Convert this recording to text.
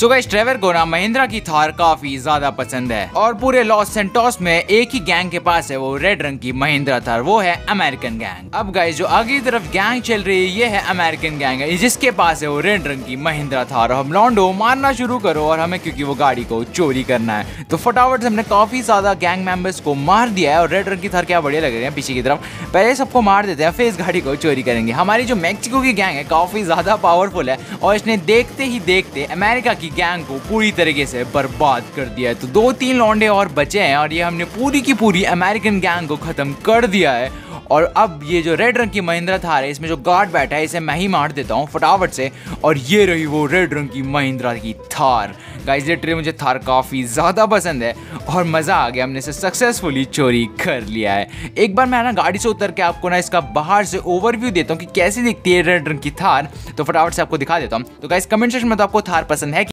So guys, Trevor को ना महिंद्रा की थार काफी ज्यादा पसंद है और पूरे लॉस सेंटोस में एक ही गैंग के पास है वो रेड रंग की महिंद्रा थार, वो है अमेरिकन गैंग। अब गाइस, जो आगे की तरफ गैंग चल रही है ये है अमेरिकन गैंग है जिसके पास है वो रेड रंग की महिंद्रा थार। हम लॉन्डो मारना शुरू करो और हमें क्योंकि वो गाड़ी को चोरी करना है, तो फटाफट हमने काफी ज्यादा गैंग मेंबर्स को मार दिया है और रेड रंग की थार क्या बढ़िया लग रही है पीछे की तरफ। पहले सबको मार देते हैं फिर इस गाड़ी को चोरी करेंगे। हमारी जो मैक्सिको की गैंग है काफी ज्यादा पावरफुल है और इसने देखते ही देखते अमेरिका की गैंग को पूरी तरीके से बर्बाद कर दिया है। तो 2-3 लौंडे और बचे हैं और ये हमने पूरी की पूरी अमेरिकन गैंग को खत्म कर दिया है। और अब ये जो रेड रंग की महिंद्रा थार है इसमें जो गार्ड बैठा है इसे मैं ही मार देता हूँ फटाफट से। और ये रही वो रेड रंग की महिंद्रा की थार। गाइस, लिटरली मुझे थार काफ़ी ज़्यादा पसंद है और मज़ा आ गया, हमने इसे सक्सेसफुली चोरी कर लिया है। एक बार मैं ना गाड़ी से उतर के आपको ना इसका बाहर से ओवरव्यू देता हूँ कि कैसी दिखती है रेड रंग की थार, तो फटाफट से आपको दिखा देता हूँ। तो गाइस, कमेंट सेक्शन में तो आपको थार पसंद है।